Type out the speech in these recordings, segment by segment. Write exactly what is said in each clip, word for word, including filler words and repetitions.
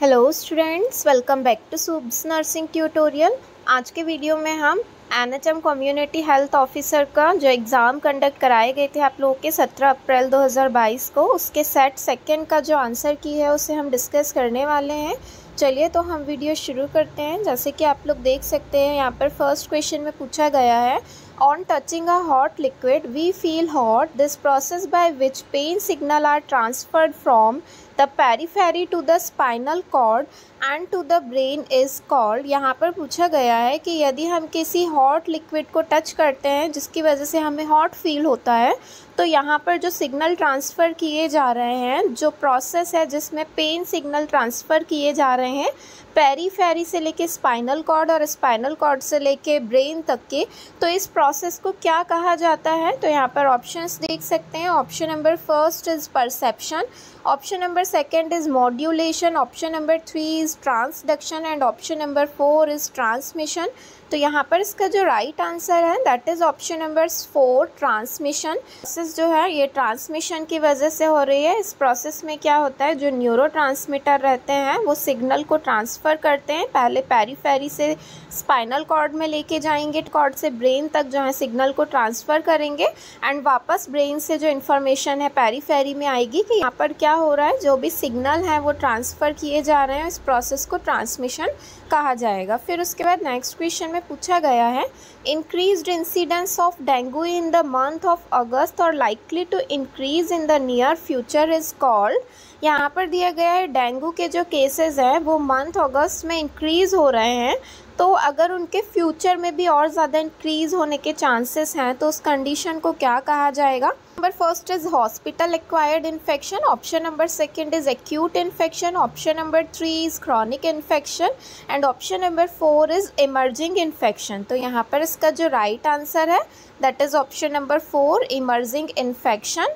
Hello students, welcome back to सुब्स nursing tutorial. आज के video में हम N H M community health officer का जो एग्ज़ाम कंडक्ट कराए गए थे आप लोगों के सत्रह अप्रैल दो हज़ार बाईस को, उसके सेट सेकंड का जो आंसर की है उसे हम डिस्कस करने वाले हैं। चलिए तो हम वीडियो शुरू करते हैं। जैसे कि आप लोग देख सकते हैं यहाँ पर फर्स्ट क्वेश्चन में पूछा गया है, on touching a hot liquid we feel hot, this process by which pain signal are transferred from the periphery to the spinal cord and to the brain is called. यहाँ पर पूछा गया है कि यदि हम किसी हॉट लिक्विड को टच करते हैं जिसकी वजह से हमें हॉट फील होता है, तो यहाँ पर जो सिग्नल ट्रांसफ़र किए जा रहे हैं, जो प्रोसेस है जिसमें पेन सिग्नल ट्रांसफ़र किए जा रहे हैं पेरीफेरी से लेके स्पाइनल कॉर्ड और स्पाइनल कॉर्ड से लेके ब्रेन तक के, तो इस प्रोसेस को क्या कहा जाता है? तो यहाँ पर ऑप्शंस देख सकते हैं। Option number first is perception, option number second is modulation, option number three is transduction and option number four is transmission. तो यहाँ पर इसका जो राइट आंसर है that is option number four, transmission. Process जो है ये ट्रांसमिशन की वजह से हो रही है। इस प्रोसेस में क्या होता है, जो न्यूरोट्रांसमीटर रहते हैं वो सिग्नल को ट्रांसफ़र करते हैं, पहले पेरीफेरी से स्पाइनल कॉर्ड में लेके जाएंगे, कॉर्ड से ब्रेन तक जो है सिग्नल को ट्रांसफ़र करेंगे एंड वापस ब्रेन से जो इन्फॉर्मेशन है पेरीफेरी में आएगी कि यहाँ पर क्या हो रहा है, जो भी सिग्नल है वो ट्रांसफ़र किए जा रहे हैं। इस प्रोसेस को ट्रांसमिशन कहा जाएगा। फिर उसके बाद नेक्स्ट क्वेश्चन में पूछा गया है, increased incidence of dengue in the month of August और likely to increase in the near future is called. यहाँ पर दिया गया है डेंगू के जो केसेस हैं वो मंथ अगस्त में इंक्रीज़ हो रहे हैं, तो अगर उनके फ्यूचर में भी और ज़्यादा इंक्रीज़ होने के चांसेस हैं तो उस कंडीशन को क्या कहा जाएगा? Number first is hospital acquired infection, option number second is acute infection, option number three is chronic infection and option number four is emerging infection. तो यहाँ पर इसका जो राइट आंसर है that is option number four, emerging infection.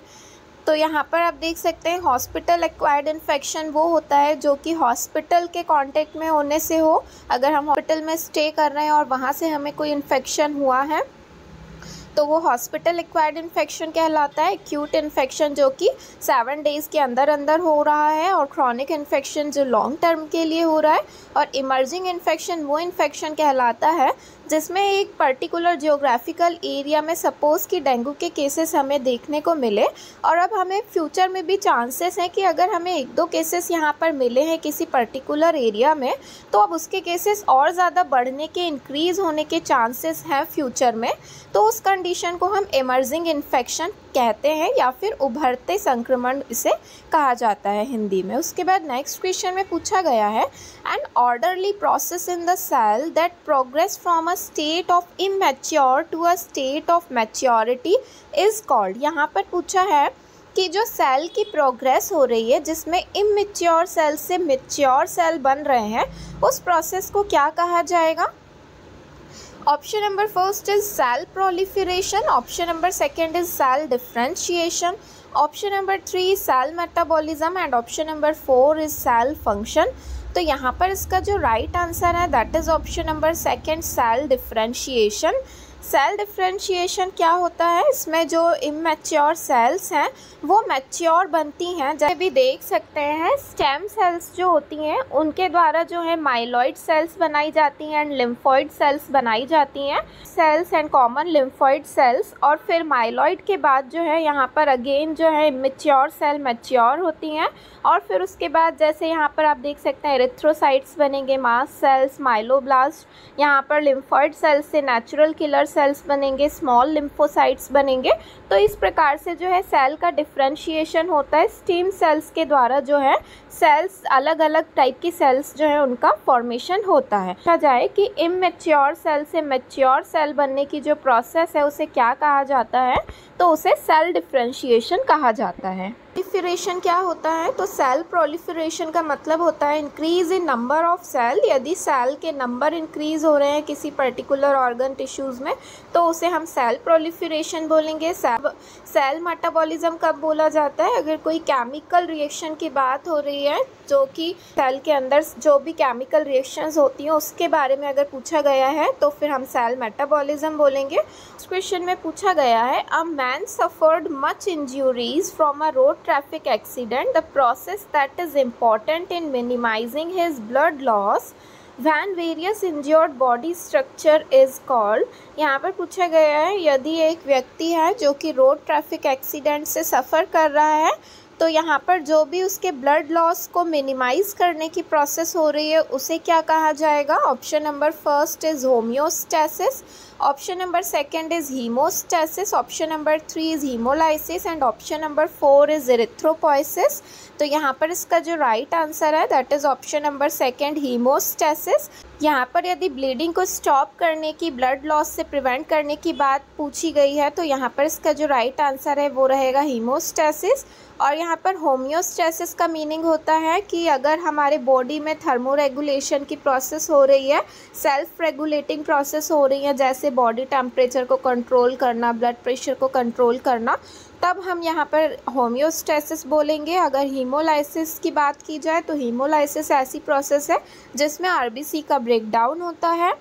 तो यहाँ पर आप देख सकते हैं हॉस्पिटल एक्वायर्ड इन्फेक्शन वो होता है जो कि हॉस्पिटल के कांटेक्ट में होने से हो, अगर हम हॉस्पिटल में स्टे कर रहे हैं और वहाँ से हमें कोई इन्फेक्शन हुआ है तो वो हॉस्पिटल एक्वायर्ड इन्फेक्शन कहलाता है। एक्यूट इन्फेक्शन जो कि सेवन डेज़ के अंदर अंदर हो रहा है और क्रॉनिक इन्फेक्शन जो लॉन्ग टर्म के लिए हो रहा है, और इमर्जिंग इन्फेक्शन वो इन्फेक्शन कहलाता है जिसमें एक पर्टिकुलर जियोग्राफिकल एरिया में सपोज़ कि डेंगू के केसेस हमें देखने को मिले और अब हमें फ्यूचर में भी चांसेस हैं कि अगर हमें एक दो केसेस यहाँ पर मिले हैं किसी पर्टिकुलर एरिया में, तो अब उसके केसेस और ज़्यादा बढ़ने के, इंक्रीज़ होने के चांसेस हैं फ्यूचर में, तो उस कंडीशन को हम इमर्जिंग इन्फेक्शन कहते हैं या फिर उभरते संक्रमण इसे कहा जाता है हिंदी में। उसके बाद नेक्स्ट क्वेश्चन में पूछा गया है, an orderly process in the cell that progress from a state of immature to a state of maturity is called. यहाँ पर पूछा है कि जो सेल की प्रोग्रेस हो रही है जिसमें इमैच्योर सेल से मैच्योर सेल बन रहे हैं, उस प्रोसेस को क्या कहा जाएगा? Option number first is cell proliferation, option number second is cell differentiation, option number three cell metabolism and option number four is cell function. तो यहाँ पर इसका जो राइट आंसर है that is option number second, cell differentiation. Cell differentiation क्या होता है, इसमें जो इमैच्योर सेल्स हैं वो मैच्योर बनती हैं। जैसे भी देख सकते हैं स्टेम सेल्स जो होती हैं उनके द्वारा जो है माइलॉइड सेल्स बनाई जाती हैं एंड लिम्फॉइड सेल्स बनाई जाती हैं, cells and common lymphoid cells, और फिर माइलॉइड के बाद जो है यहाँ पर अगेन जो है इमैच्योर सेल मैच्योर होती हैं, और फिर उसके बाद जैसे यहाँ पर आप देख सकते हैं एरिथ्रोसाइट्स बनेंगे, मास सेल्स, माइलोब्लास्ट, यहाँ पर लिम्फॉइड सेल्स से नेचुरल किलर सेल्स बनेंगे, स्मॉल लिम्फोसाइट्स बनेंगे। तो इस प्रकार से जो है सेल का डिफ्रेंशिएशन होता है, स्टेम सेल्स के द्वारा जो है सेल्स, अलग अलग टाइप की सेल्स जो है उनका फॉर्मेशन होता है। कहा जाए कि इमैच्योर सेल से मैच्योर सेल बनने की जो प्रोसेस है उसे क्या कहा जाता है, तो उसे सेल डिफ्रेंशिएशन कहा जाता है। प्रोलिफरेशन क्या होता है, तो सेल प्रोलिफरेशन का मतलब होता है increase in number of cell. यदि सेल के नंबर इंक्रीज़ हो रहे हैं किसी पर्टिकुलर ऑर्गन टिश्यूज़ में तो उसे हम सेल प्रोलिफरेशन बोलेंगे। सेल मेटाबॉलिज्म कब बोला जाता है, अगर कोई केमिकल रिएक्शन की बात हो रही है जो कि सेल के अंदर जो भी केमिकल रिएक्शंस होती हैं उसके बारे में अगर पूछा गया है तो फिर हम सेल मेटाबॉलिज्म बोलेंगे। इस क्वेश्चन में पूछा गया है, a man suffered much injuries from a road traffic accident, the process that is important in minimizing his blood loss when various injured body structure is called. यहाँ पर पूछा गया है यदि एक व्यक्ति है जो कि रोड ट्रैफिक एक्सीडेंट से सफ़र कर रहा है तो यहाँ पर जो भी उसके ब्लड लॉस को मिनिमाइज़ करने की प्रोसेस हो रही है उसे क्या कहा जाएगा. Option number first is homeostasis, option number second is haemostasis, option number three is haemolysis and option number four is erythropoiesis. तो यहाँ पर इसका जो राइट आंसर है that is option number second haemostasis. यहाँ पर यदि ब्लीडिंग को स्टॉप करने की, ब्लड लॉस से प्रिवेंट करने की बात पूछी गई है तो यहाँ पर इसका जो राइट आंसर है वो रहेगा हीमोस्टेसिस. और यहाँ पर होम्योस्टेसिस का मीनिंग होता है कि अगर हमारे बॉडी में थर्मो रेगुलेशन की प्रोसेस हो रही है, सेल्फ रेगुलेटिंग प्रोसेस हो रही है, जैसे बॉडी टेम्परेचर को कंट्रोल करना, ब्लड प्रेशर को कंट्रोल करना, तब हम यहाँ पर होम्योस्टेसिस बोलेंगे. अगर हीमोलाइसिस की बात की जाए तो हीमोलाइसिस ऐसी प्रोसेस है जिसमें आरबीसी का ब्रेकडाउन होता है,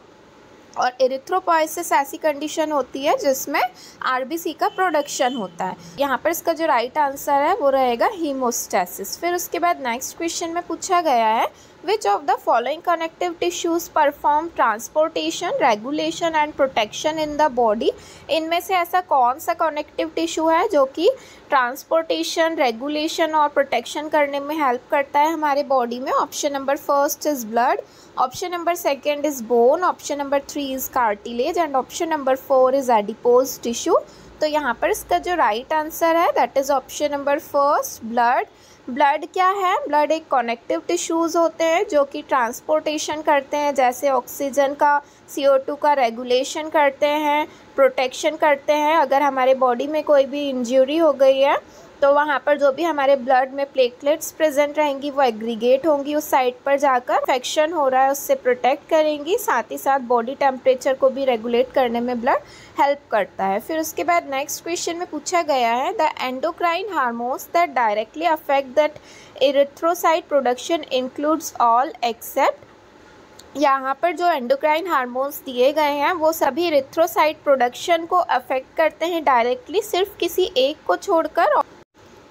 और एरिथ्रोपोइसिस ऐसी कंडीशन होती है जिसमें आरबीसी का प्रोडक्शन होता है. यहाँ पर इसका जो राइट आंसर है वो रहेगा हीमोस्टेसिस. फिर उसके बाद नेक्स्ट क्वेश्चन में पूछा गया है which of the following connective tissues perform transportation, regulation and protection in the body. इनमें से ऐसा कौन सा कनेक्टिव टिश्यू है जो कि ट्रांसपोर्टेशन, रेगुलेशन और प्रोटेक्शन करने में हेल्प करता है हमारे बॉडी में. Option number first is blood, option number second is bone, option number three is cartilage and option number four is adipose tissue. तो यहाँ पर इसका जो राइट आंसर है that is option number first blood. Blood क्या है? Blood एक connective tissues होते हैं जो कि ट्रांसपोर्टेशन करते हैं, जैसे ऑक्सीजन का, सी ओ टू का रेगुलेशन करते हैं, प्रोटेक्शन करते हैं. अगर हमारे बॉडी में कोई भी इंजरी हो गई है तो वहाँ पर जो भी हमारे ब्लड में प्लेटलेट्स प्रेजेंट रहेंगी वो एग्रीगेट होंगी उस साइट पर जाकर, इन्फेक्शन हो रहा है उससे प्रोटेक्ट करेंगी, साथ ही साथ बॉडी टेम्परेचर को भी रेगुलेट करने में ब्लड हेल्प करता है. फिर उसके बाद नेक्स्ट क्वेश्चन में पूछा गया है the endocrine hormones that directly affect that erythrocyte production includes all except. यहाँ पर जो एंडोक्राइन हार्मोन्स दिए गए हैं वो सभी एरिथ्रोसाइट प्रोडक्शन को अफेक्ट करते हैं डायरेक्टली, सिर्फ किसी एक को छोड़कर.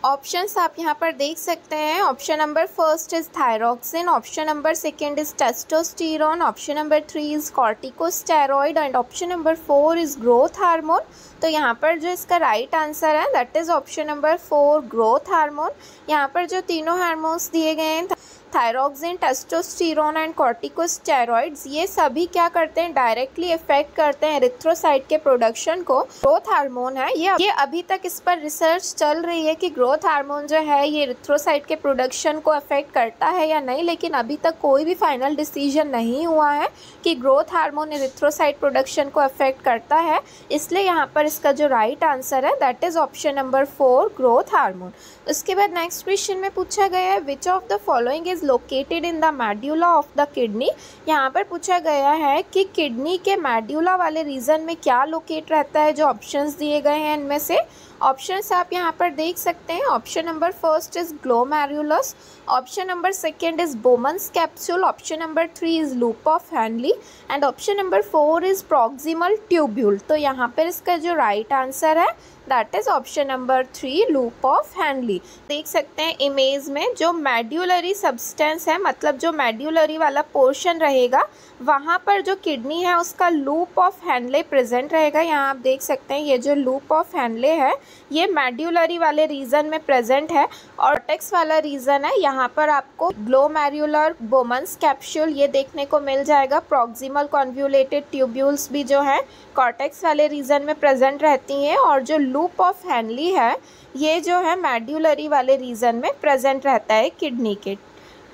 ऑप्शंस आप यहाँ पर देख सकते हैं. Option number first is thyroxine, option number second is testosterone, option number three is corticosteroid and option number four is growth hormone. तो यहाँ पर जो इसका राइट आंसर है that is option number four growth hormone. यहाँ पर जो तीनों हार्मोन्स दिए गए हैं, थायरोक्सिन, टेस्टोस्टेरोन एंड कॉर्टिकोस्टेरॉइड्स, ये सभी क्या करते हैं, डायरेक्टली इफेक्ट करते हैं एरिथ्रोसाइट के प्रोडक्शन को. ग्रोथ हार्मोन है ये ये अभी तक इस पर रिसर्च चल रही है कि ग्रोथ हार्मोन जो है ये एरिथ्रोसाइट के प्रोडक्शन को अफेक्ट करता है या नहीं, लेकिन अभी तक कोई भी फाइनल डिसीजन नहीं हुआ है कि ग्रोथ हार्मोन एरिथ्रोसाइट प्रोडक्शन को अफेक्ट करता है, इसलिए यहाँ पर इसका जो राइट आंसर है that is option number four growth hormone. उसके बाद नेक्स्ट क्वेश्चन में पूछा गया है which of the following is located in the medulla of the kidney. यहाँ पर पूछा गया है कि किडनी के मेड्यूला वाले रीजन में क्या लोकेट रहता है. जो ऑप्शंस दिए गए हैं इनमें से ऑप्शंस आप यहाँ पर देख सकते हैं. Option number first is glomerulus, option number second is Bowman's capsule, option number three is loop of Henle and option number four is proximal tubule. तो यहाँ पर इसका जो राइट आंसर है that is option number three loop of Henle. देख सकते हैं image में जो मेड्यूलरी सब्सटेंस है, मतलब जो मेड्यूलरी वाला पोर्शन रहेगा वहाँ पर जो किडनी है उसका लूप ऑफ हैनले प्रेजेंट रहेगा. यहाँ आप देख सकते हैं ये जो लूप ऑफ हैनले है ये मेड्यूलरी वाले रीजन में प्रेजेंट है, और कॉर्टेक्स वाला रीजन है यहाँ पर आपको ग्लोमेरुलर, बोमन्स कैप्सूल ये देखने को मिल जाएगा. प्रॉक्सिमल कॉन्व्यूलेटेड ट्यूब्यूल्स भी जो है कॉर्टेक्स वाले रीजन में प्रेजेंट रहती हैं, और जो लूप ऑफ हैनली है ये जो है मेड्यूलरी वाले रीजन में प्रेजेंट रहता है किडनी के,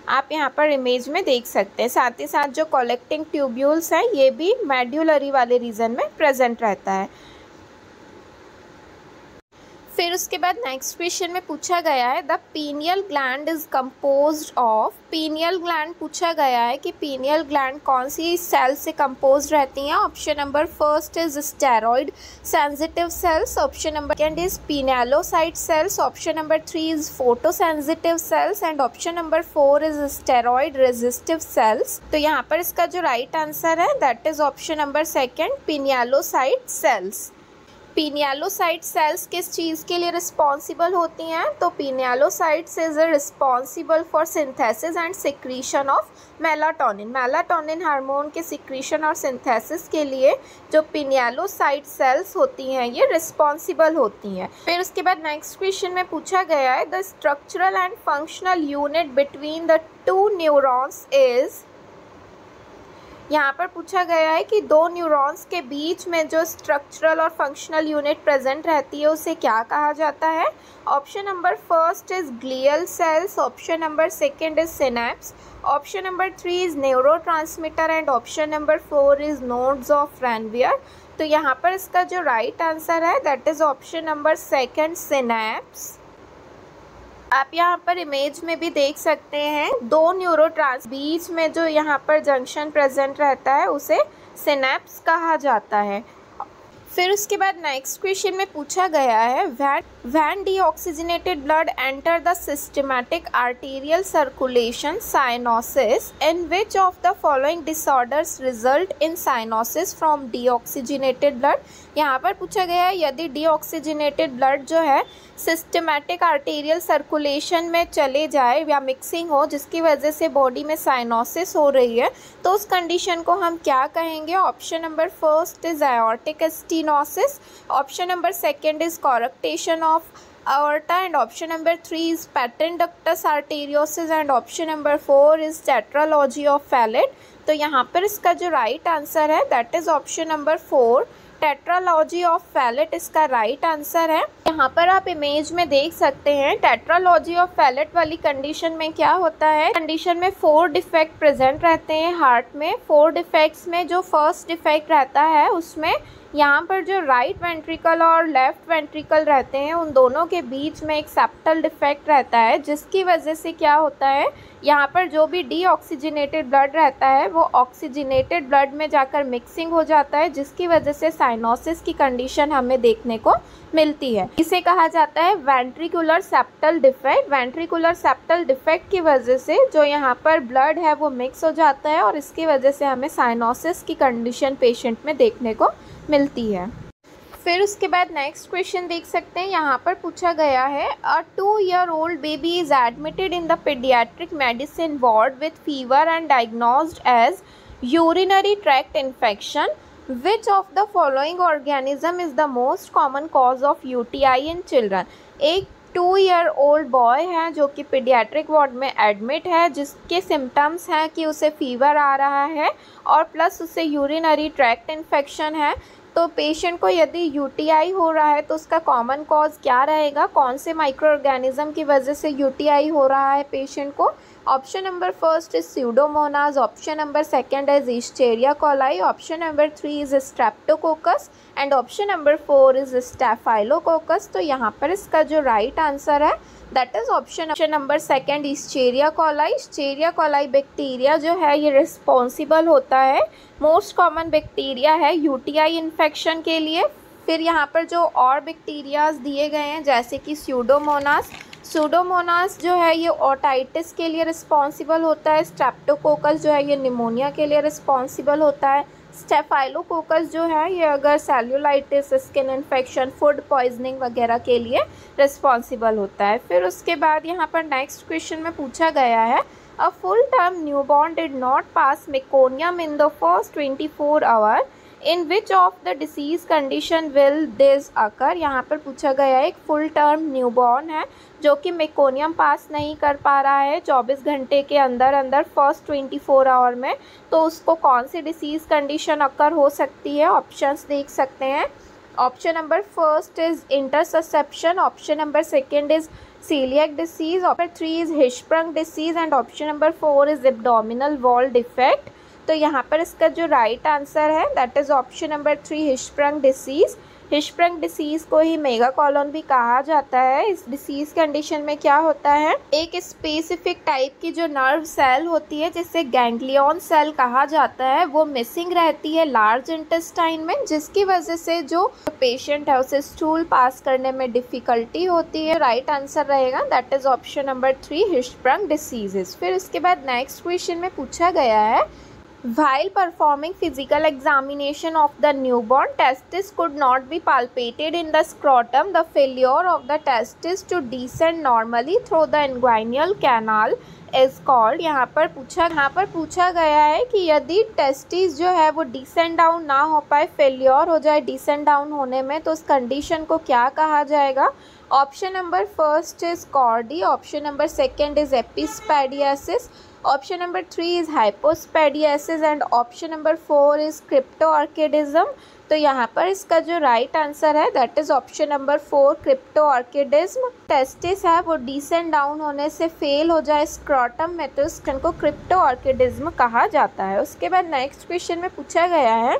आप यहाँ पर इमेज में देख सकते हैं. साथ ही साथ जो कलेक्टिंग ट्यूब्यूल्स हैं ये भी मेड्यूलरी वाले रीजन में प्रेजेंट रहता है. फिर उसके बाद नेक्स्ट क्वेश्चन में पूछा गया है the pineal gland is composed of. Pineal gland पूछा गया है कि पीनियल ग्लैंड कौन सी सेल से कंपोज रहती हैं. Option number first is steroid sensitive cells, option number second is pinealocyte cells, option number three is photo sensitive cells and option number four is steroid resistive cells. तो यहाँ पर इसका जो right answer है that is option number second pinealocyte cells. Pinealocyte cells किस चीज़ के लिए रिस्पॉन्सिबल होती हैं? तो pinealocytes is responsible for synthesis and secretion of melatonin. Melatonin hormone के सिक्रीशन और सिंथेसिस के लिए जो पीनियालोसाइट सेल्स होती हैं ये रिस्पॉन्सिबल होती हैं। फिर उसके बाद नेक्स्ट क्वेश्चन में पूछा गया है the structural and functional unit between the two neurons is. यहाँ पर पूछा गया है कि दो न्यूरॉन्स के बीच में जो स्ट्रक्चरल और फंक्शनल यूनिट प्रेजेंट रहती है उसे क्या कहा जाता है? Option number first is glial cells, option number second is synapse, option number three is neurotransmitter and option number four is nodes of Ranvier. तो यहाँ पर इसका जो राइट right आंसर है that is option number second synapse. आप यहाँ पर image में भी देख सकते हैं दो न्यूरोट्रांसमीटर बीच में जो यहाँ पर जंक्शन प्रेजेंट रहता है उसे सिनेप्स कहा जाता है। फिर उसके बाद नेक्स्ट क्वेश्चन में पूछा गया है when when deoxygenated blood enter the systematic arterial circulation cyanosis, in which of the following disorders result in cyanosis from deoxygenated blood. यहाँ पर पूछा गया है यदि डीऑक्सीजनेटेड ब्लड जो है सिस्टमैटिक आर्टेरियल सर्कुलेशन में चले जाए या मिक्सिंग हो जिसकी वजह से बॉडी में साइनोसिस हो रही है तो उस कंडीशन को हम क्या कहेंगे? Option number first is aortic एस्टी, option number second is coarctation of aorta and option number three is patent ductus arteriosus and option number four is tetralogy of Fallot। तो यहाँ पर इसका जो right answer है that is option number four tetralogy of Fallot इसका right right answer है। यहाँ पर आप इमेज में देख सकते हैं टेट्रालॉजी ऑफ फैलेट वाली कंडीशन में क्या होता है, कंडीशन में फोर डिफेक्ट प्रेजेंट रहते हैं हार्ट में। फोर डिफेक्ट्स में जो फर्स्ट डिफेक्ट रहता है उसमें यहाँ पर जो राइट right वेंट्रिकल और लेफ्ट वेंट्रिकल रहते हैं उन दोनों के बीच में एक सेप्टल डिफेक्ट रहता है जिसकी वजह से क्या होता है यहाँ पर जो भी डीऑक्सीजनेटेड ब्लड रहता है वो ऑक्सीजनेटेड ब्लड में जाकर मिक्सिंग हो जाता है जिसकी वजह से साइनोसिस की कंडीशन हमें देखने को मिलती है। इसे कहा जाता है ventricular septal defect. Ventricular septal defect की वजह से जो यहाँ पर ब्लड है वो मिक्स हो जाता है और इसकी वजह से हमें साइनोसिस की कंडीशन पेशेंट में देखने को मिलती है। फिर उसके बाद नेक्स्ट क्वेश्चन देख सकते हैं, यहाँ पर पूछा गया है a two year old baby is admitted in the paediatric medicine ward with fever and diagnosed as urinary tract infection, which of the following organism is the most common cause of UTI in children. एक two year old boy है जो कि paediatric ward में admit है जिसके symptoms हैं कि उसे फीवर आ रहा है और प्लस उसे यूरिनरी ट्रैक्ट इन्फेक्शन है। तो पेशेंट को यदि यूटीआई हो रहा है तो उसका कॉमन कॉज क्या रहेगा, कौन से माइक्रो ऑर्गेनिज्म की वजह से यूटीआई हो रहा है पेशेंट को? Option number first is Pseudomonas, option number second is Escherichia coli, option number three is Streptococcus and option number four is staphylococcus. तो यहाँ पर इसका जो राइट आंसर है that is option number second Escherichia coli. Escherichia coli bacteria जो है ये responsible होता है, मोस्ट कॉमन बैक्टीरिया है यूटीआई इन्फेक्शन के लिए। फिर यहाँ पर जो और बैक्टीरियाज दिए गए हैं जैसे कि स्यूडोमोनास, स्यूडोमोनास जो है ये ओटाइटिस के लिए रिस्पॉन्सिबल होता है, स्ट्रेप्टोकोकस जो है ये निमोनिया के लिए रिस्पॉन्सिबल होता है, स्टेफाइलोकोकस जो है ये अगर cellulitis, skin infection, food poisoning वगैरह के लिए रिस्पॉन्सिबल होता है। फिर उसके बाद यहाँ पर नेक्स्ट क्वेश्चन में पूछा गया है a full term newborn did not pass meconium in the first twenty four hour, in which of the disease condition will this occur. यहाँ पर पूछा गया है एक फुल टर्म न्यूबॉर्न है जो कि मेकोनियम पास नहीं कर पा रहा है चौबीस घंटे के अंदर अंदर फर्स्ट ट्वेंटी फोर आवर में, तो उसको कौन सी डिसीज़ कंडीशन अकर हो सकती है? ऑप्शंस देख सकते हैं, option number first is interception, option number second is celiac disease, option three is Hirschsprung disease and option number four is abdominal wall defect. तो यहाँ पर इसका जो राइट आंसर है that is option number three Hirschsprung disease. Hirschsprung disease को ही mega colon भी कहा जाता है। इस डिसीज़ कंडीशन में क्या होता है, एक स्पेसिफिक टाइप की जो नर्व सेल होती है जिसे गैंग्लियन सेल कहा जाता है वो मिसिंग रहती है लार्ज इंटेस्टाइन में, जिसकी वजह से जो पेशेंट है उसे स्टूल पास करने में डिफ़िकल्टी होती है। राइट आंसर रहेगा that is option number three Hirschsprung diseases. फिर इसके बाद नेक्स्ट क्वेश्चन में पूछा गया है While performing physical examination of the newborn, testis could not be palpated in the scrotum. The failure of the testis to descend normally through the inguinal canal is called. यहाँ पर पूछा यहाँ पर पूछा गया है कि यदि टेस्टिस जो है वो डिसेंड डाउन ना हो पाए, फेल्योर हो जाए डिसेंड डाउन होने में, तो उस कंडीशन को क्या कहा जाएगा? Option number first is chordee, option number second is एपिस्पैडियासिस, option number three is हाइपोस्पैडियासिस and option number four is cryptorchidism. तो यहाँ पर इसका जो राइट आंसर है that is option number four, cryptorchidism. Testis है वो डिसेंड डाउन होने से फेल हो जाए स्क्रॉटम में, तो इसको क्रिप्टो ऑर्किडिज्म कहा जाता है. उसके बाद नेक्स्ट क्वेश्चन में पूछा गया है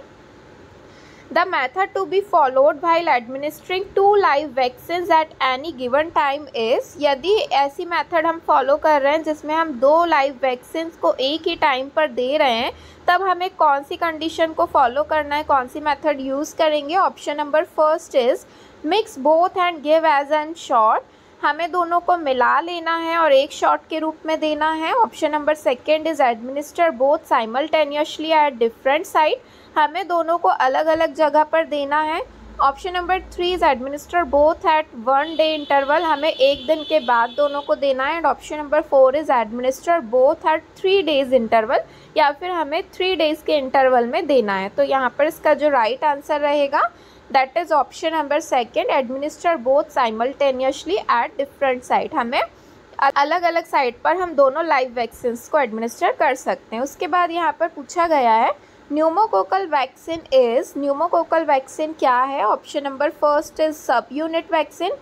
The method to be followed while administering two live vaccines at any given time is. यदि ऐसी method हम follow कर रहे हैं जिसमें हम दो live vaccines को एक ही time पर दे रहे हैं, तब हमें कौन सी condition को follow करना है, कौन सी method use करेंगे? Option number first is mix both and give as an shot. हमें दोनों को मिला लेना है और एक शॉट के रूप में देना है. Option number second is administer both simultaneously at different site, हमें दोनों को अलग अलग जगह पर देना है. Option number three is administer both at one day interval, हमें एक दिन के बाद दोनों को देना है. And option number four is administer both at three days interval, या फिर हमें थ्री डेज के इंटरवल में देना है. तो यहाँ पर इसका जो राइट आंसर रहेगा that is option number second, administer both simultaneously at different site, हमें अलग अलग साइट पर हम दोनों लाइव वैक्सीन्स को एडमिनिस्टर कर सकते हैं. उसके बाद यहाँ पर पूछा गया है pneumococcal vaccine is. Pneumococcal vaccine क्या है? Option number first is sub unit vaccine,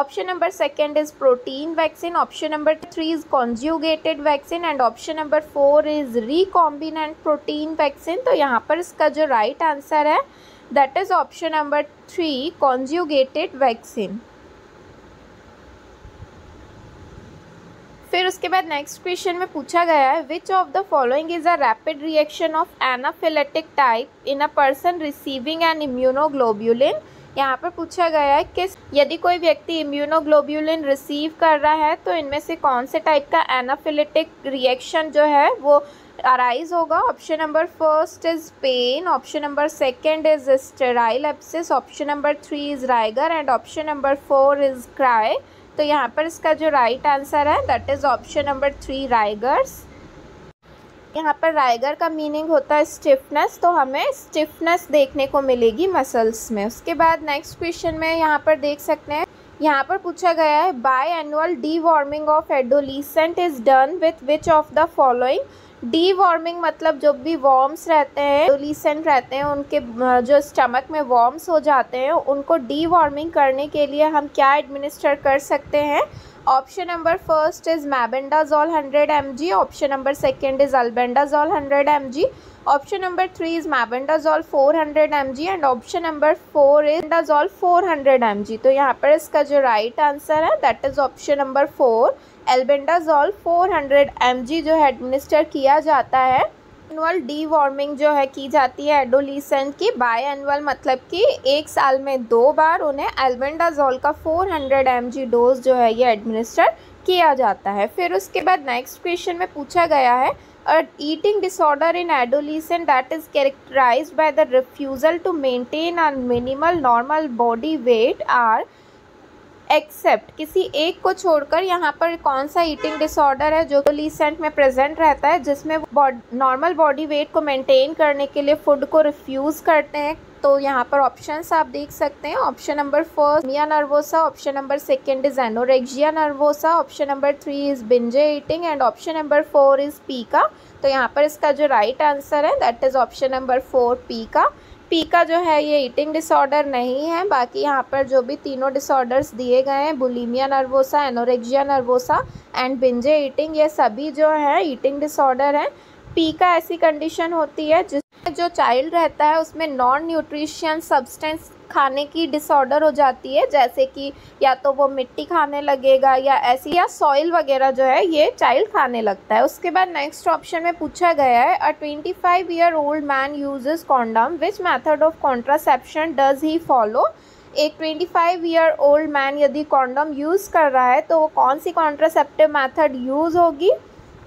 option number second is protein vaccine, option number three is conjugated vaccine and option number four is recombinant protein vaccine. तो यहाँ पर इसका जो right answer है that is option number three, conjugated vaccine. फिर उसके बाद next question में पूछा गया है which of the following is a rapid reaction of anaphylactic type in a person receiving an immunoglobulin. यहाँ पर पूछा गया है कि यदि कोई व्यक्ति इम्यूनोग्लोब्यूलिन रिसीव कर रहा है तो इनमें से कौन से टाइप का एनाफिलेटिक रिएक्शन जो है वो अराइज होगा. Option number first is pain, option number second is sterile abscess, option number three is rigor and option number four is cry. तो यहाँ पर इसका जो राइट आंसर है that is option number three, rigors. यहाँ पर rigor का meaning होता है स्टिफनेस, तो हमें स्टिफनेस देखने को मिलेगी मसल्स में. उसके बाद नेक्स्ट क्वेश्चन में यहाँ पर देख सकते हैं, यहाँ पर पूछा गया है by annual deworming of adolescent is done with which of the following. Deworming मतलब जो भी वॉर्म्स रहते हैं, एडोलिसेंट रहते हैं, उनके जो स्टमक में वॉर्म्स हो जाते हैं, उनको डी वार्मिंग करने के लिए हम क्या एडमिनिस्टर कर सकते हैं? Option number first is mebendazole hundred M G, option number second is albendazole hundred M G, option number three is mebendazole four hundred M G and option number four is albendazole four hundred M G. तो यहाँ पर इसका जो right answer है that is option number four, albendazole four hundred M G जो है administer किया जाता है. एनुअल डी वार्मिंग जो है की जाती है एडोलिसेंट की, बाय एनुअल मतलब कि एक साल में दो बार उन्हें एल्बेंडाजोल का four hundred M G dose जो है ये एडमिनिस्टर किया जाता है. फिर उसके बाद नेक्स्ट क्वेश्चन में पूछा गया है eating disorder in adolescent that is characterized by the refusal to maintain a minimal normal body weight are accept. किसी एक को छोड़कर यहाँ पर कौन सा ईटिंग डिसऑर्डर है जो एडोलिसेंट में प्रेजेंट रहता है जिसमें नॉर्मल बॉडी वेट को मेंटेन करने के लिए फूड को रिफ्यूज़ करते हैं? तो यहाँ पर ऑप्शंस आप देख सकते हैं. ऑप्शन नंबर फर्स्ट मिया nervosa, option number second is anorexia nervosa, option number three is binge eating and option number four is pica. तो यहाँ पर इसका जो राइट आंसर है that is option number four, pica. Pica जो है ये ईटिंग डिसऑर्डर नहीं है. बाकी यहाँ पर जो भी तीनों डिसऑर्डर्स दिए गए हैं, bulimia nervosa, anorexia nervosa and binge eating, ये सभी जो है ईटिंग डिसऑर्डर हैं. पीका ऐसी कंडीशन होती है जिसमें जो चाइल्ड रहता है उसमें नॉन न्यूट्रिशन सब्सटेंस खाने की डिसऑर्डर हो जाती है, जैसे कि या तो वो मिट्टी खाने लगेगा या ऐसी या सॉइल वगैरह जो है ये चाइल्ड खाने लगता है. उसके बाद नेक्स्ट ऑप्शन में पूछा गया है a twenty five year old man uses condom, which method of contraception does he follow. एक twenty five year old man यदि कॉन्डम यूज़ कर रहा है तो वो कौन सी कॉन्ट्रासेप्टिव मैथड यूज़ होगी?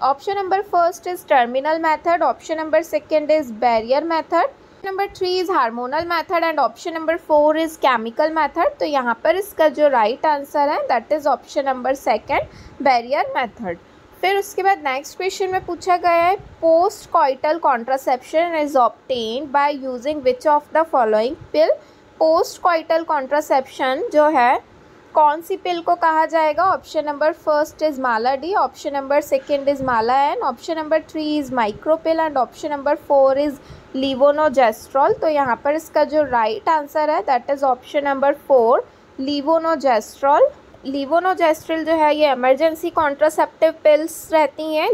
Option number first is terminal method, option number second is barrier method, number three is hormonal method and option number four is chemical method. तो यहाँ पर इसका जो right answer है that is option number second, barrier method. फिर उसके बाद next question में पूछा गया है post coital contraception is obtained by using which of the following pill. Post coital contraception जो है कौन सी पिल को कहा जाएगा. Option number first is Mala D, option number second is Mala N, option number three is micropill and option number four is levonorgestrel. तो यहाँ पर इसका जो राइट right आंसर है that is option number four, levonorgestrel. Levonorgestrel जो है ये emergency contraceptive pills रहती हैं.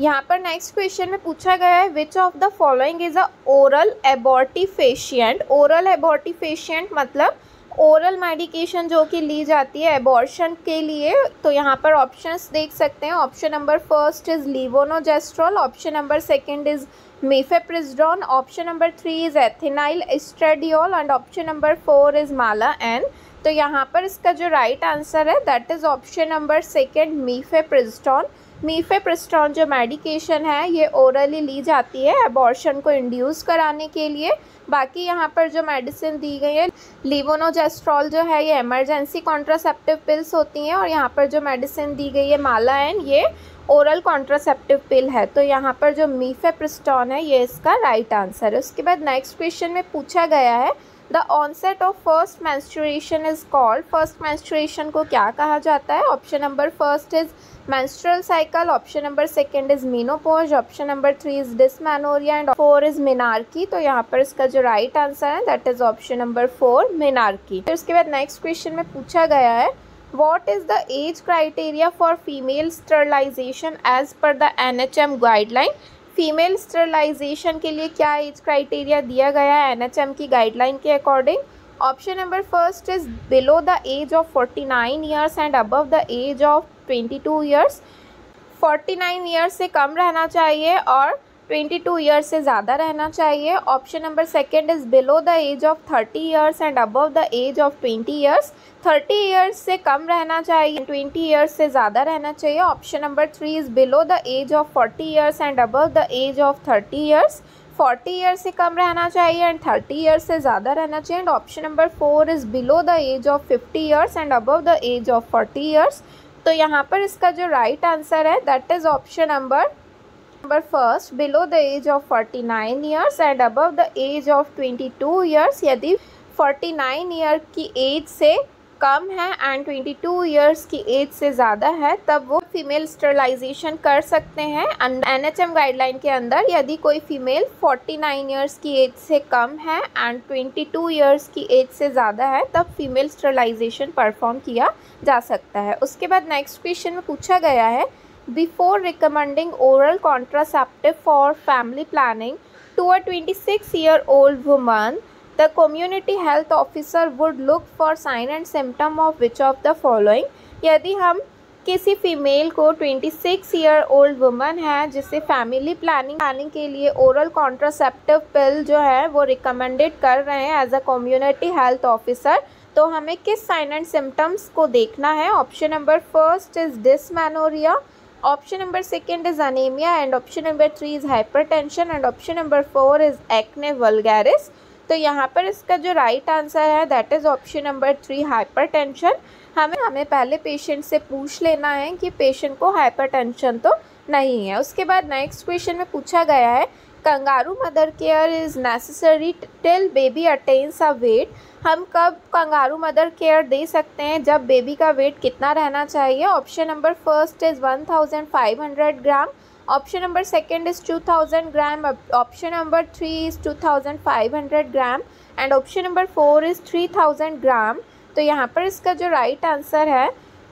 यहाँ पर नेक्स्ट क्वेश्चन में पूछा गया है which of the following is a oral abortifacient. Oral abortifacient मतलब ओरल मेडिकेशन जो कि ली जाती है एबॉर्शन के लिए. तो यहाँ पर ऑप्शंस देख सकते हैं. Option number first is levonorgestrel, option number second is mifepristone, option number three is ethinyl estradiol and option number four is Mala N. तो यहाँ पर इसका जो राइट आंसर है that is option number second, mifepristone. Mifepristone जो medication है ये orally ली जाती है एबॉर्शन को इंड्यूस कराने के लिए. बाकी यहाँ पर जो मेडिसिन दी गई है लिवोनोजेस्ट्रॉल जो है ये इमरजेंसी कॉन्ट्रासेप्टिव पिल्स होती हैं और यहाँ पर जो मेडिसिन दी गई है माला एन ये ओरल कॉन्ट्रासेप्टिव पिल है. तो यहाँ पर जो मिफेप्रिस्टोन है ये इसका राइट आंसर है. उसके बाद नेक्स्ट क्वेश्चन में पूछा गया है the onset of first menstruation is called. First menstruation को क्या कहा जाता है. Option number first is menstrual cycle, option number second is menopause, option number three is dysmenorrhoea and four is menarche. तो यहाँ पर इसका जो राइट आंसर है that is option number four, menarche. फिर उसके बाद नेक्स्ट क्वेश्चन में पूछा गया है what is the age criteria for female sterilization as per the N H M guideline. Female sterilization के लिए क्या एज क्राइटेरिया दिया गया है एन एच एम की गाइडलाइन के according. Option number first is below the age of forty nine years and above the age of twenty two years. Forty nine years से कम रहना चाहिए और ट्वेंटी टू ईयर्स से ज़्यादा रहना चाहिए. Option number second is below the age of thirty years and above the age of twenty years. Thirty years से कम रहना चाहिए, ट्वेंटी ईयर्स से ज़्यादा रहना चाहिए. Option number three is below the age of forty years and above the age of thirty years. Forty years से कम रहना चाहिए एंड थर्टी ईयर्स से ज़्यादा रहना चाहिए. And option number four is below the age of fifty years and above the age of forty years. तो यहाँ पर इसका जो राइट आंसर है that is option number number first, below the age of forty nine years and above the age of twenty two years. यदि forty nine year की age से कम है एंड ट्वेंटी टू ईयर्स की age से ज़्यादा है तब वो फीमेल स्टरलाइजेशन कर सकते हैं एन एच एम गाइडलाइन के अंदर. यदि कोई फीमेल फोर्टी नाइन ईयर्स की एज से कम है एंड ट्वेंटी टू ईयर्स की एज से ज़्यादा है तब फीमेल स्टरलाइजेशन परफॉर्म किया जा सकता है. उसके बाद नेक्स्ट क्वेश्चन में पूछा गया है Before recommending oral contraceptive for family planning to a twenty-six year old woman, the community health officer would look for sign and symptom of which of the following. यदि हम किसी फीमेल को twenty six year old woman है जिसे family planning planning के लिए oral contraceptive पिल जो है वो रिकमेंडेड कर रहे हैं as a community health officer, तो हमें किस साइन एंड सिम्टम्स को देखना है. Option number first is dysmenorrhoea, option number second is anaemia and option number three is hypertension and option number four is acne vulgaris. तो यहाँ पर इसका जो राइट right आंसर है that is option number three, hypertension. हमें हमें पहले patient से पूछ लेना है कि पेशेंट को हाइपरटेंशन तो नहीं है. उसके बाद नेक्स्ट क्वेश्चन में पूछा गया है kangaroo mother care is necessary till baby attains a weight. हम कब कंगारू मदर केयर दे सकते हैं जब बेबी का वेट कितना रहना चाहिए. Option number first is one thousand five hundred gram, option number second is two thousand gram, option number three is two thousand five hundred gram and option number four is three thousand gram. तो यहाँ पर इसका जो right answer है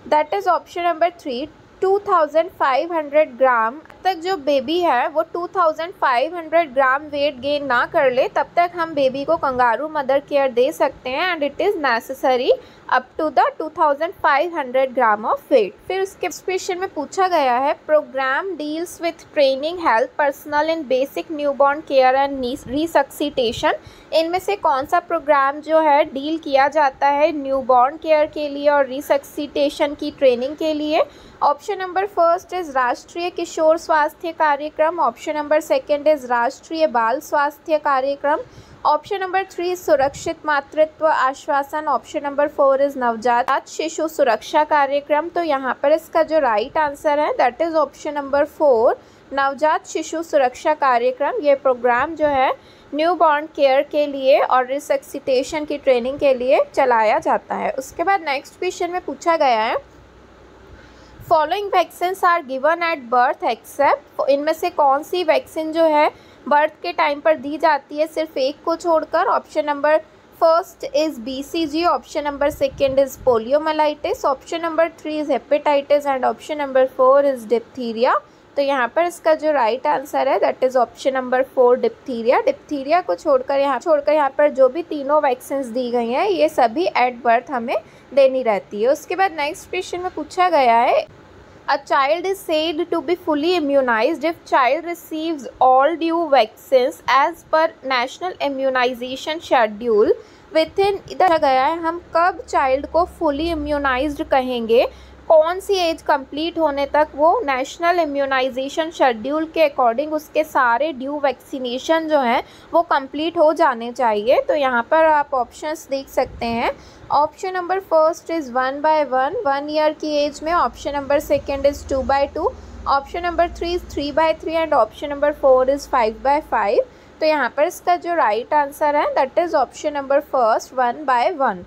that is option number three, two thousand five hundred gram. तक जो baby है वो two thousand five hundred gram weight gain ना कर ले तब तक हम बेबी को कंगारू मदर केयर दे सकते हैं and it is necessary up to the two thousand five hundred gram of weight. फिर उसके क्वेश्चन में पूछा गया है programme deals with training health personal in basic newborn care and resuscitation. इनमें से कौन सा प्रोग्राम जो है डील किया जाता है न्यूबॉर्न केयर के लिए और रिसक्सीटेशन की ट्रेनिंग के लिए? ऑप्शन नंबर फर्स्ट इज राष्ट्रीय किशोर स्वास्थ्य कार्यक्रम, ऑप्शन नंबर सेकंड इज राष्ट्रीय बाल स्वास्थ्य कार्यक्रम, ऑप्शन नंबर थ्री सुरक्षित मातृत्व आश्वासन, ऑप्शन नंबर फोर इज नवजात शिशु सुरक्षा कार्यक्रम। तो यहाँ पर इसका जो राइट आंसर है that is option number four नवजात शिशु सुरक्षा कार्यक्रम। ये प्रोग्राम जो है न्यूबॉर्न केयर के लिए और रिसक्सीटेशन की ट्रेनिंग के लिए चलाया जाता है। उसके बाद नेक्स्ट क्वेश्चन में पूछा गया है following vaccines are given at birth except. इनमें से कौन सी वैक्सीन जो है बर्थ के टाइम पर दी जाती है सिर्फ एक को छोड़कर? Option number first is B C G, option number second is poliomyelitis, option number three is hepatitis and option number four is diphtheria. तो यहाँ पर इसका जो राइट आंसर है that is option number four diphtheria. Diphtheria को छोड़कर यहाँ छोड़कर यहाँ पर जो भी तीनों वैक्सीन्स दी गई हैं ये सभी एट बर्थ हमें देनी रहती है। उसके बाद नेक्स्ट क्वेश्चन में पूछा गया है A child is said to be fully immunized if child receives all due vaccines as per national immunization schedule within। इधर गया है हम कब चाइल्ड को fully immunized कहेंगे, कौन सी एज कंप्लीट होने तक वो नेशनल इम्यूनाइजेशन शेड्यूल के अकॉर्डिंग उसके सारे ड्यू वैक्सीनेशन जो हैं वो कंप्लीट हो जाने चाहिए। तो यहाँ पर आप ऑप्शंस देख सकते हैं। Option number first is one by one one year की एज में, option number second is two by two, option number three is three by three and option number four is five by five. तो यहाँ पर इसका जो right answer है that is option number first one by one.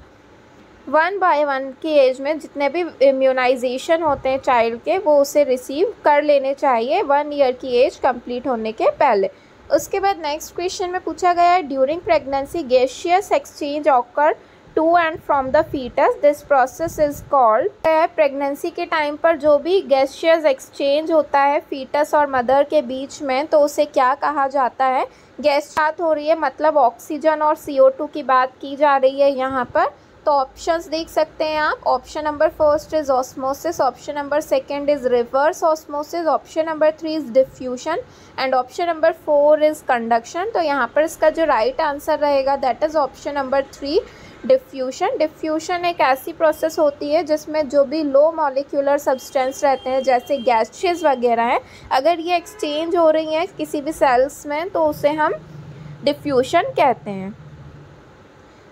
One by one की age में जितने भी इम्यूनाइजेशन होते हैं चाइल्ड के वो उसे रिसीव कर लेने चाहिए वन ईयर की एज कंप्लीट होने के पहले। उसके बाद नेक्स्ट क्वेश्चन में पूछा गया है during pregnancy gaseous exchange occur to and from the foetus, this process is called. Pregnancy के टाइम पर जो भी गैसियस एक्सचेंज होता है फीटस और मदर के बीच में तो उसे क्या कहा जाता है? गैस बात हो रही है मतलब ऑक्सीजन और सी ओ टू की बात की जा रही है यहाँ पर। तो ऑप्शंस देख सकते हैं आप। Option number first is osmosis, option number second is reverse osmosis, option number three is diffusion and option number four is conduction. तो यहाँ पर इसका जो राइट आंसर रहेगा that is option number three diffusion. Diffusion एक ऐसी process होती है जिसमें जो भी लो मॉलिक्यूलर सब्सटेंस रहते हैं जैसे गैसेस वगैरह हैं अगर ये एक्सचेंज हो रही हैं किसी भी सेल्स में तो उसे हम डिफ्यूजन कहते हैं।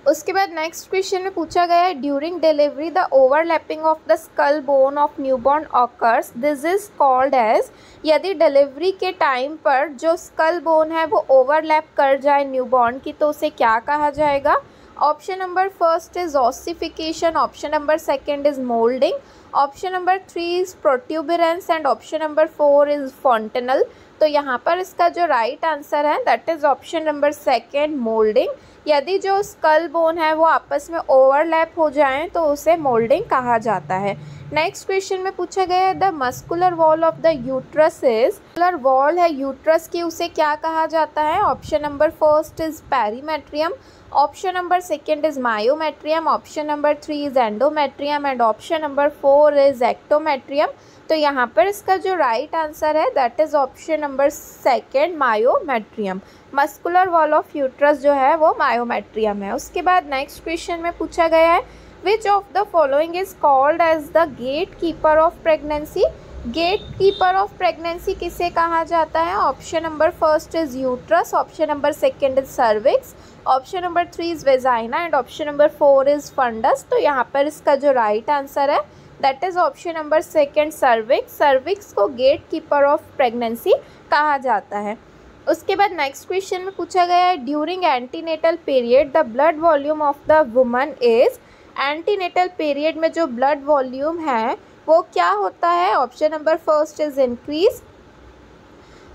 उसके बाद नेक्स्ट क्वेश्चन में पूछा गया है during delivery the overlapping of the skull bone of newborn occurs, this is called as. यदि डिलीवरी के टाइम पर जो स्कल बोन है वो ओवरलैप कर जाए न्यूबॉर्न की तो उसे क्या कहा जाएगा? Option number first is ossification, option number second is moulding, option number three is protuberance and option number four is fontanelle. तो यहाँ पर इसका जो राइट आंसर है that is option number second moulding. यदि जो स्कल बोन है वो आपस में ओवरलैप हो जाएं तो उसे मोल्डिंग कहा जाता है। नेक्स्ट क्वेश्चन में पूछा गया है the muscular wall of the uterus is. Muscular wall है यूट्रस की उसे क्या कहा जाता है? Option number first is perimetrium, option number second is myometrium, option number three is endometrium and option number four is ectometrium. तो यहाँ पर इसका जो राइट आंसर है that is option number second myometrium. Muscular wall of uterus जो है वो myometrium है। उसके बाद नेक्स्ट क्वेश्चन में पूछा गया है which of the following is called as the gate keeper of pregnancy. Gate keeper of pregnancy किसे कहा जाता है? Option number first is uterus, option number second is cervix, option number three is vagina and option number four is fundus. तो यहाँ पर इसका जो right answer है that is option number second cervix. Cervix को गेट कीपर ऑफ प्रेगनेंसी कहा जाता है। उसके बाद नेक्स्ट क्वेश्चन में पूछा गया है during antenatal period the blood volume of the woman is. Antenatal period में जो ब्लड वॉल्यूम है वो क्या होता है? Option number first is increase,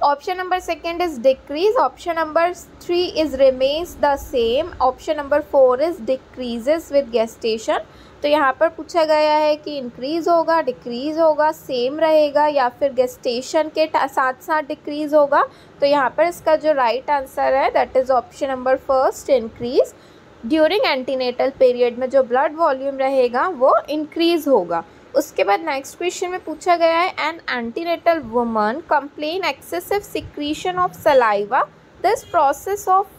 Option number second is decrease. Option number three is remains the same. Option number four is decreases with gestation. तो यहाँ पर पूछा गया है कि इंक्रीज़ होगा, डिक्रीज़ होगा, सेम रहेगा या फिर गेस्टेशन के साथ साथ डिक्रीज़ होगा. तो यहाँ पर इसका जो राइट आंसर है that is option number first increase. During antenatal period में जो ब्लड वॉल्यूम रहेगा वो इंक्रीज़ होगा. उसके बाद नेक्स्ट क्वेश्चन में पूछा गया है an antenatal woman complain excessive secretion of saliva. This process of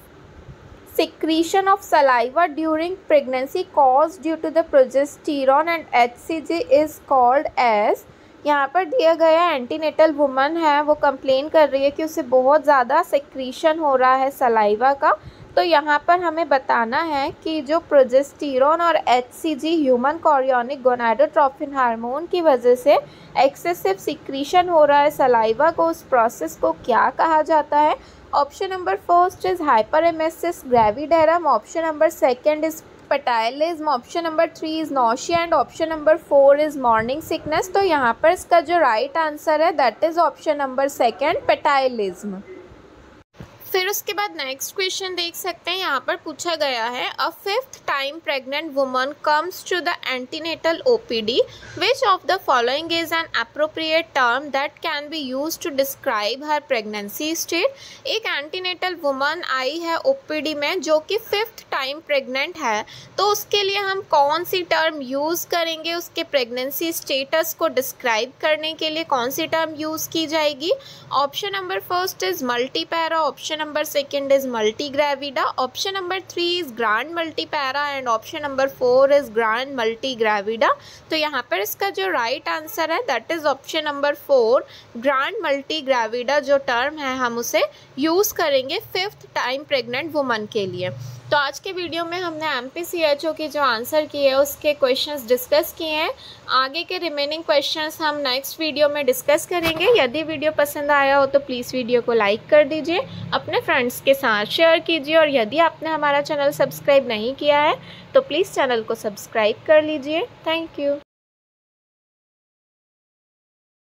secretion of saliva during pregnancy caused due to the progesterone and H C G is called as. यहाँ पर दिया गया एंटीनेटल वुमन है वो कंप्लेन कर रही है कि उसे बहुत ज़्यादा सेक्रीशन हो रहा है सलाइवा का. तो यहाँ पर हमें बताना है कि जो प्रोजेस्टेरोन और H C G human chorionic gonadotrophin hormone की वजह से एक्सेसिव सिक्रीशन हो रहा है सलाइवा को, उस प्रोसेस को क्या कहा जाता है. Option number first is hyperemesis gravidarum. Option number second is ptyalism. Option number three is nausea and option number four is morning sickness. तो यहाँ पर इसका जो राइट आंसर है that is option number second ptyalism. फिर उसके बाद next question देख सकते हैं. यहाँ पर पूछा गया है a fifth time pregnant woman comes to the antenatal OPD. Which of the following is an appropriate term that can be use to describe her pregnancy state. एक एंटीनेटल वुमन आई है ओपीडी में जो कि फिफ्थ टाइम प्रेग्नेंट है, तो उसके लिए हम कौन सी टर्म यूज़ करेंगे, उसके प्रेगनेंसी स्टेटस को डिस्क्राइब करने के लिए कौन सी टर्म यूज़ की जाएगी. Option number first is multipara. Option number second is multigravida. Option number three is grand multipara and option number four is grand multigravida. तो यहाँ पर इसका जो राइट आंसर है that is option number four grand multigravida. जो term है हम उसे यूज़ करेंगे फिफ्थ टाइम प्रेग्नेंट वुमन के लिए. तो आज के वीडियो में हमने M P C H O के जो आंसर किए हैं उसके क्वेश्चंस डिस्कस किए हैं. आगे के रिमेनिंग क्वेश्चंस हम नेक्स्ट वीडियो में डिस्कस करेंगे. यदि वीडियो पसंद आया हो तो प्लीज़ वीडियो को लाइक कर दीजिए, अपने फ्रेंड्स के साथ शेयर कीजिए और यदि आपने हमारा चैनल सब्सक्राइब नहीं किया है तो प्लीज़ चैनल को सब्सक्राइब कर लीजिए. Thank you.